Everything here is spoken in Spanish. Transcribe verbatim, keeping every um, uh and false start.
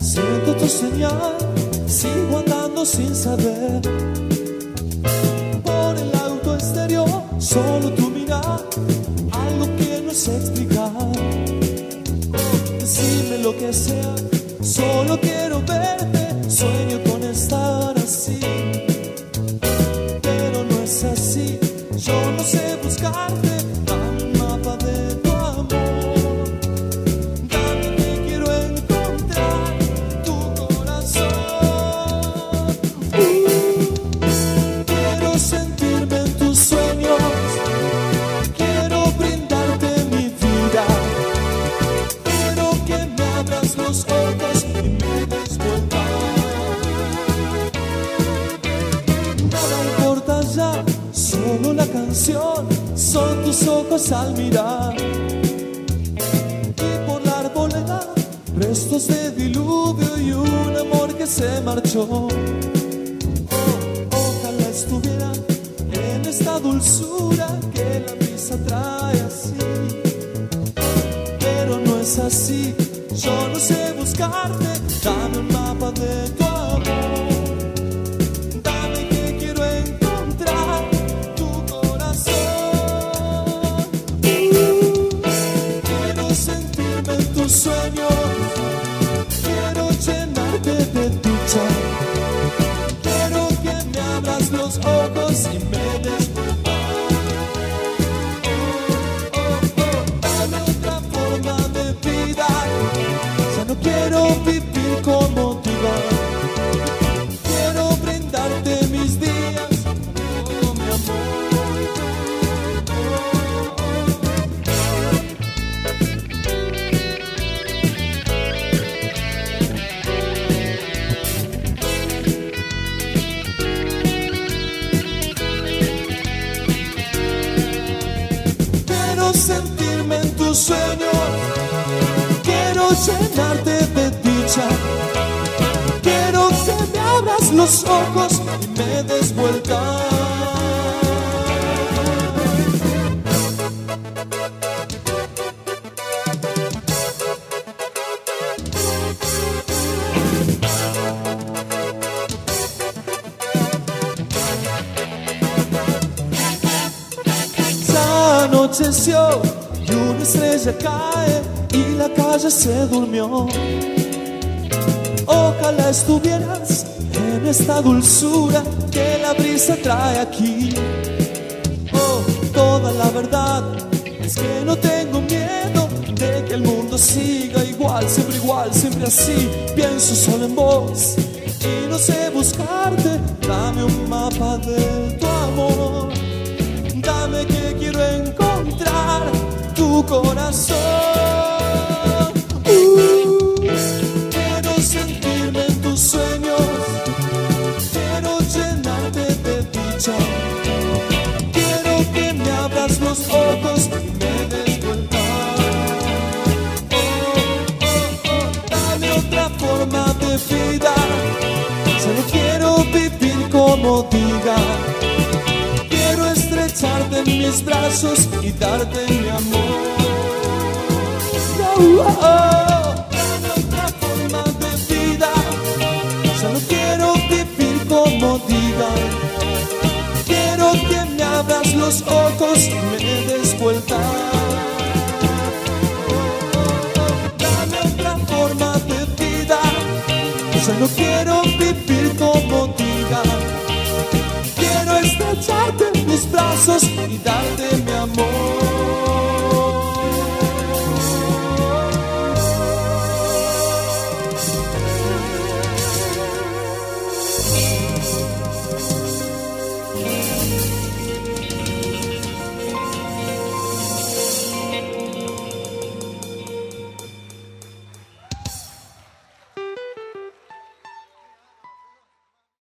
Siento tu señal, sigo andando sin saber. Por el auto exterior, solo tu mirar, algo que no sé explicar. Decime lo que sea, solo quiero verte. Sueño con estar así, pero no es así. Yo no sé buscarte. Solo la canción, son tus ojos al mirar. Y por la arboleda, restos de diluvio y un amor que se marchó. Oh, ojalá estuviera en esta dulzura que la brisa trae así. Pero no es así, yo no sé buscarte. Dame un mapa de tu amor. Sentirme en tus sueños, quiero llenarte de dicha, quiero que me abras los ojos y me des vuelta. Anocheció y una estrella cae y la calle se durmió. Ojalá estuvieras en esta dulzura que la brisa trae aquí. Oh, toda la verdad es que no tengo miedo de que el mundo siga igual, siempre igual, siempre así. Pienso solo en vos y no sé buscarte. Dame un mapa de tu amor, dame que quiero encontrar tu corazón. uh, Quiero sentirme en tus sueños, quiero llenarte de dicha, quiero que me abras los ojos y me des vuelta. oh, oh, oh, Dame otra forma de vida, solo quiero vivir como diga. Echarte en mis brazos y darte mi amor. Oh, oh, oh. Dame otra forma de vida, solo quiero vivir como diga. Quiero que me abras los ojos y me des vuelta. Oh, oh, oh. Dame otra forma de vida, solo quiero vivir como diga. Quiero estrecharte en mis brazos y darte mi amor.